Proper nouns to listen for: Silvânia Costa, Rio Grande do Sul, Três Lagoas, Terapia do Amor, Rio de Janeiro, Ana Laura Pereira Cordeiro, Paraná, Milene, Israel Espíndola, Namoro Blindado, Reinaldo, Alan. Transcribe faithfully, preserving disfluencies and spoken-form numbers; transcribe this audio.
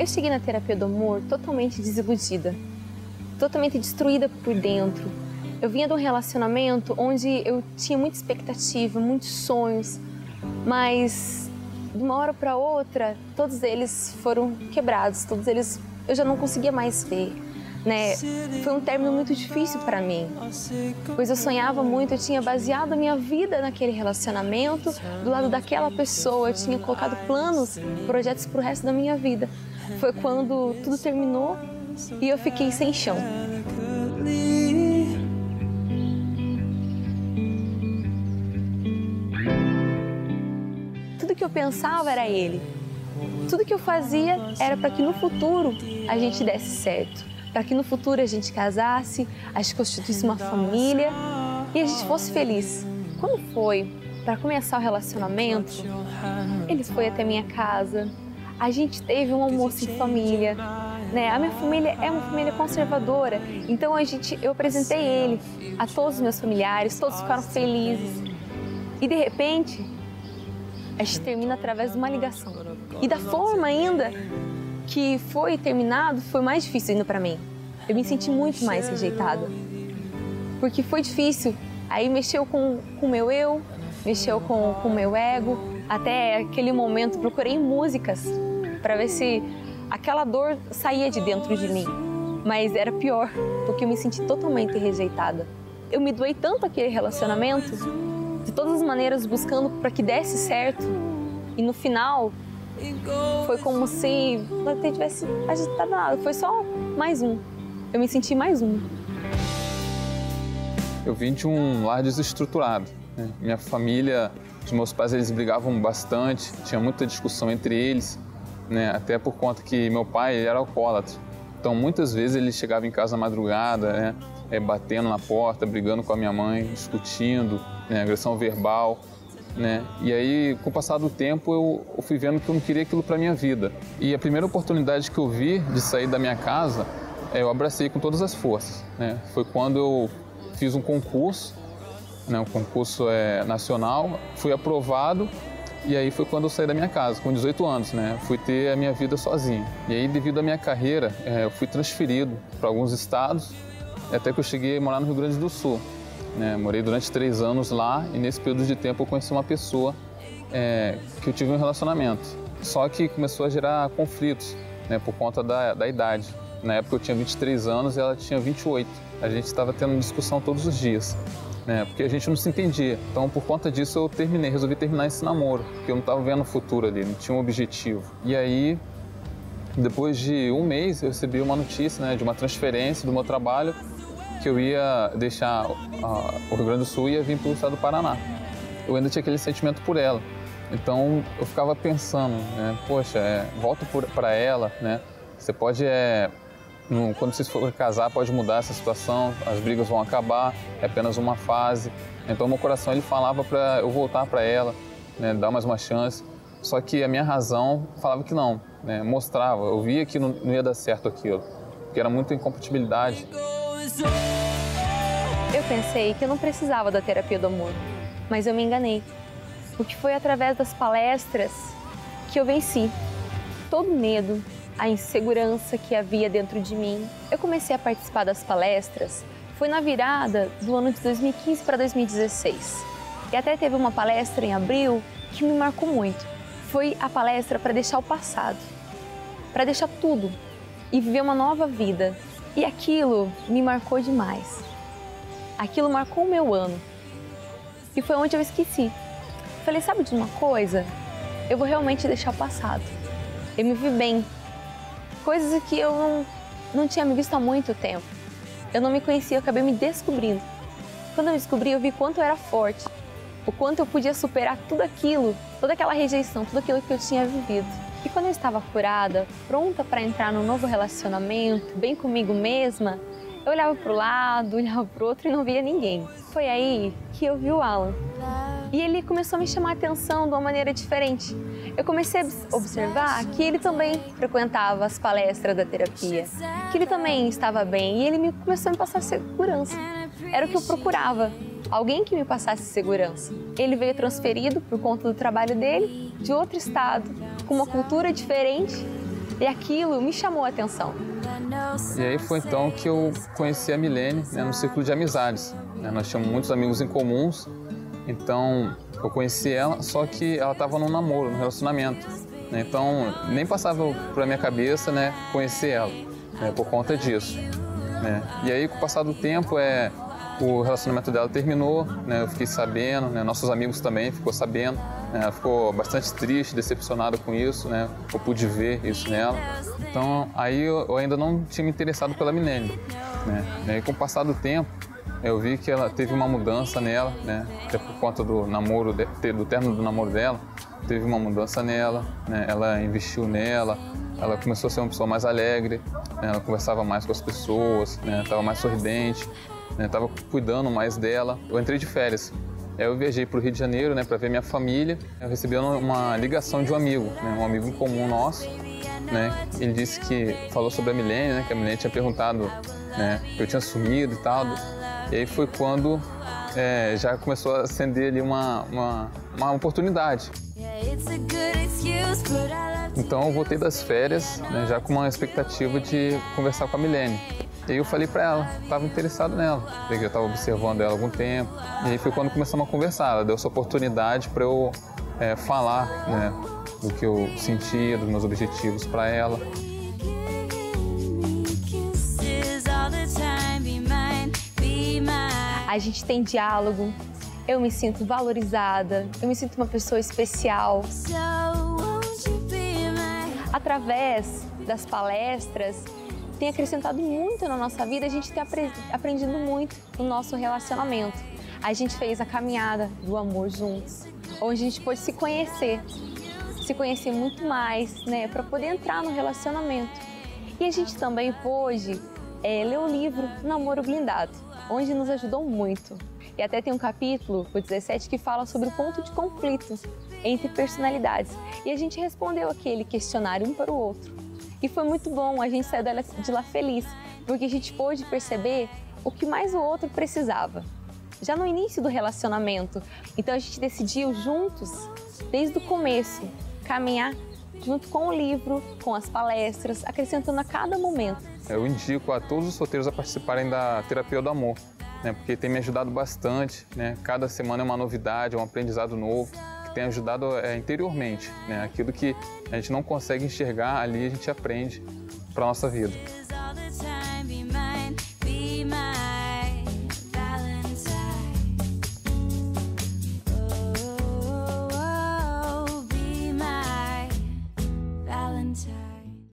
Eu cheguei na terapia do amor totalmente desiludida, totalmente destruída por dentro. Eu vinha de um relacionamento onde eu tinha muita expectativa, muitos sonhos, mas de uma hora para outra, todos eles foram quebrados, todos eles eu já não conseguia mais ver, né? Foi um término muito difícil para mim, pois eu sonhava muito, eu tinha baseado a minha vida naquele relacionamento, do lado daquela pessoa, eu tinha colocado planos, projetos para o resto da minha vida. Foi quando tudo terminou e eu fiquei sem chão. Tudo que eu pensava era ele. Tudo que eu fazia era para que no futuro a gente desse certo, para que no futuro a gente casasse, a gente constituísse uma família e a gente fosse feliz. Quando foi para começar o relacionamento, ele foi até minha casa. A gente teve um almoço em família, né? A minha família é uma família conservadora, então a gente, eu apresentei ele a todos os meus familiares, todos ficaram felizes. E de repente, a gente termina através de uma ligação. E da forma ainda que foi terminado, foi mais difícil ainda para mim. Eu me senti muito mais rejeitada, porque foi difícil. Aí mexeu com o meu eu, mexeu com o meu ego. Até aquele momento, procurei músicas para ver se aquela dor saía de dentro de mim. Mas era pior, porque eu me senti totalmente rejeitada. Eu me doei tanto àquele relacionamento, de todas as maneiras buscando para que desse certo. E no final, foi como se não tivesse agitado nada. Foi só mais um. Eu me senti mais um. Eu vim de um lar desestruturado, né? Minha família... Os meus pais, eles brigavam bastante, tinha muita discussão entre eles, né? Até por conta que meu pai, ele era alcoólatra. Então, muitas vezes, ele chegava em casa à madrugada, né? É, batendo na porta, brigando com a minha mãe, discutindo, né? Agressão verbal, né? E aí, com o passar do tempo, eu, eu fui vendo que eu não queria aquilo para minha vida. E a primeira oportunidade que eu vi de sair da minha casa, é, eu abracei com todas as forças, né? Foi quando eu fiz um concurso, o concurso é nacional, fui aprovado e aí foi quando eu saí da minha casa, com dezoito anos, né? Fui ter a minha vida sozinho. E aí, devido à minha carreira, eu fui transferido para alguns estados, até que eu cheguei a morar no Rio Grande do Sul, né? Morei durante três anos lá e nesse período de tempo eu conheci uma pessoa é, que eu tive um relacionamento. Só que começou a gerar conflitos, né? Por conta da, da idade. Na época eu tinha vinte e três anos e ela tinha vinte e oito. A gente estava tendo discussão todos os dias. É, porque a gente não se entendia. Então, por conta disso, eu terminei, resolvi terminar esse namoro, porque eu não estava vendo o futuro ali, não tinha um objetivo. E aí, depois de um mês, eu recebi uma notícia, né, de uma transferência do meu trabalho, que eu ia deixar uh, o Rio Grande do Sul e ia vir para o estado do Paraná. Eu ainda tinha aquele sentimento por ela. Então, eu ficava pensando, né, poxa, é, volto para ela, né, você pode... É, quando vocês forem casar, pode mudar essa situação, as brigas vão acabar, é apenas uma fase. Então, meu coração, ele falava para eu voltar para ela, né, dar mais uma chance. Só que a minha razão falava que não, né, mostrava. Eu via que não, não ia dar certo aquilo, porque era muita incompatibilidade. Eu pensei que eu não precisava da terapia do amor, mas eu me enganei. Porque foi através das palestras que eu venci todo medo, a insegurança que havia dentro de mim. Eu comecei a participar das palestras, foi na virada do ano de dois mil e quinze para dois mil e dezesseis. E até teve uma palestra em abril que me marcou muito. Foi a palestra para deixar o passado, para deixar tudo e viver uma nova vida. E aquilo me marcou demais. Aquilo marcou o meu ano. E foi onde eu esqueci. Falei, sabe de uma coisa? Eu vou realmente deixar o passado. Eu me vi bem. Coisas que eu não, não tinha me visto há muito tempo. Eu não me conhecia, eu acabei me descobrindo. Quando eu me descobri, eu vi quanto eu era forte, o quanto eu podia superar tudo aquilo, toda aquela rejeição, tudo aquilo que eu tinha vivido. E quando eu estava curada, pronta para entrar num novo relacionamento, bem comigo mesma, eu olhava para o lado, olhava para o outro e não via ninguém. Foi aí que eu vi o Alan. E ele começou a me chamar a atenção de uma maneira diferente. Eu comecei a observar que ele também frequentava as palestras da terapia, que ele também estava bem e ele me começou a me passar segurança. Era o que eu procurava, alguém que me passasse segurança. Ele veio transferido por conta do trabalho dele, de outro estado, com uma cultura diferente E aquilo me chamou a atenção. E aí foi então que eu conheci a Milene, né, no círculo de amizades. Nós tínhamos muitos amigos em comuns, então eu conheci ela, só que ela estava num namoro, num relacionamento. Então nem passava para minha cabeça, né, conhecer ela, né, por conta disso. Né? E aí, com o passar do tempo, é, o relacionamento dela terminou, né, eu fiquei sabendo, né, nossos amigos também ficou sabendo. Né, ela ficou bastante triste, decepcionada com isso, né, eu pude ver isso nela. Então aí eu, eu ainda não tinha me interessado pela Milene. Né? E aí, com o passar do tempo, eu vi que ela teve uma mudança nela, né, até por conta do namoro, do término do namoro dela, teve uma mudança nela, né, ela investiu nela, ela começou a ser uma pessoa mais alegre, né, ela conversava mais com as pessoas, né, estava mais sorridente, né, estava cuidando mais dela. Eu entrei de férias, aí eu viajei para o Rio de Janeiro, né, para ver minha família. Eu recebi uma ligação de um amigo, né, um amigo comum nosso, né, ele disse que falou sobre a Milene, né, que a Milene tinha perguntado, né, que eu tinha sumido e tal. E aí foi quando é, já começou a acender ali uma, uma, uma oportunidade. Então eu voltei das férias, né, já com uma expectativa de conversar com a Milene. E aí eu falei pra ela, estava interessado nela, porque eu estava observando ela há algum tempo. E aí foi quando começamos a conversar, ela deu essa oportunidade para eu é, falar, né, do que eu sentia, dos meus objetivos para ela. A gente tem diálogo, eu me sinto valorizada, eu me sinto uma pessoa especial. Através das palestras, tem acrescentado muito na nossa vida, a gente tem aprendido muito no nosso relacionamento. A gente fez a caminhada do amor juntos, onde a gente pôde se conhecer, se conhecer muito mais, né, para poder entrar no relacionamento. E a gente também pôde é, ler o livro Namoro Blindado, onde nos ajudou muito. E até tem um capítulo, o dezessete, que fala sobre o ponto de conflito entre personalidades. E a gente respondeu aquele questionário um para o outro. E foi muito bom, a gente saiu de lá feliz, porque a gente pôde perceber o que mais o outro precisava, já no início do relacionamento. Então a gente decidiu juntos, desde o começo, caminhar junto com o livro, com as palestras, acrescentando a cada momento. Eu indico a todos os solteiros a participarem da Terapia do Amor, né, porque tem me ajudado bastante, né, cada semana é uma novidade, é um aprendizado novo, que tem ajudado é, interiormente, né, aquilo que a gente não consegue enxergar ali, a gente aprende para a nossa vida.